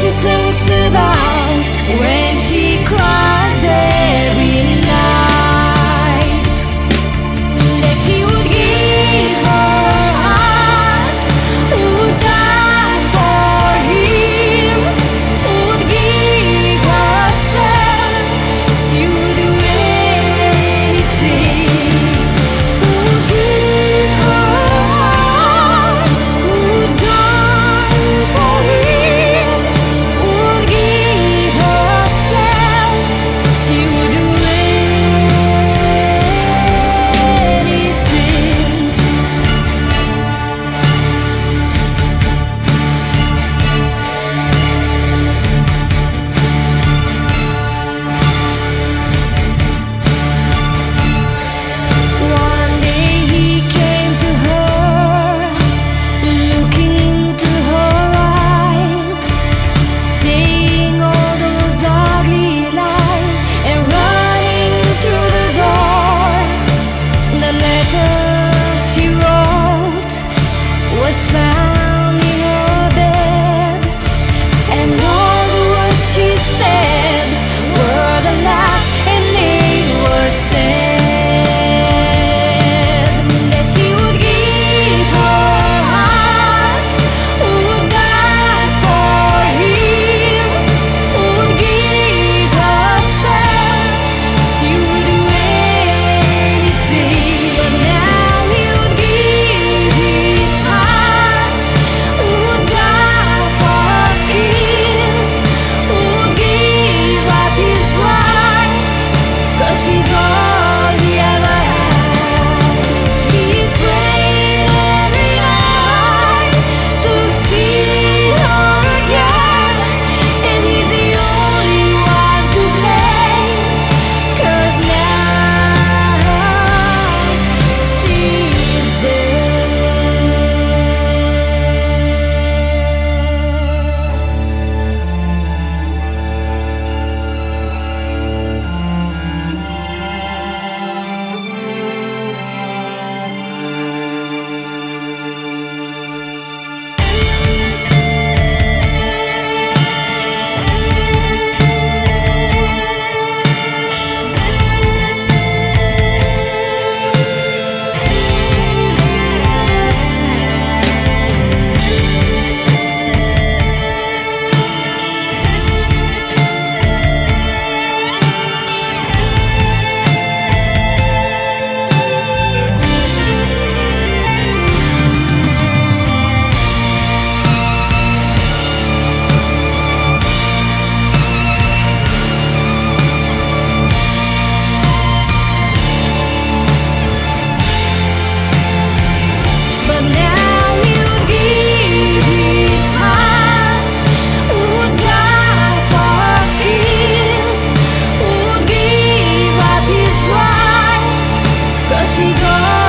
she thinks about when she cries every night, that she would give her heart, would die for him, would give herself, she would do anything. Would give her heart, would die for him, would give herself, she would do anything. One day he came to her, looking into her eyes, saying all those ugly lies, and running to the door. The letter she wrote was found in her bed, and all the words she said were the last, and they were said that she would give her heart, would die for him, would give herself, she would do anything. But now he would give his heart, would die for a kiss, would give up his life, 'cause she's all he ever had. He's praying every night to see her again, and he's the only one to blame, 'cause now she's dead. But now he would give his heart, would die for a kiss, would give up his life, 'cause she's all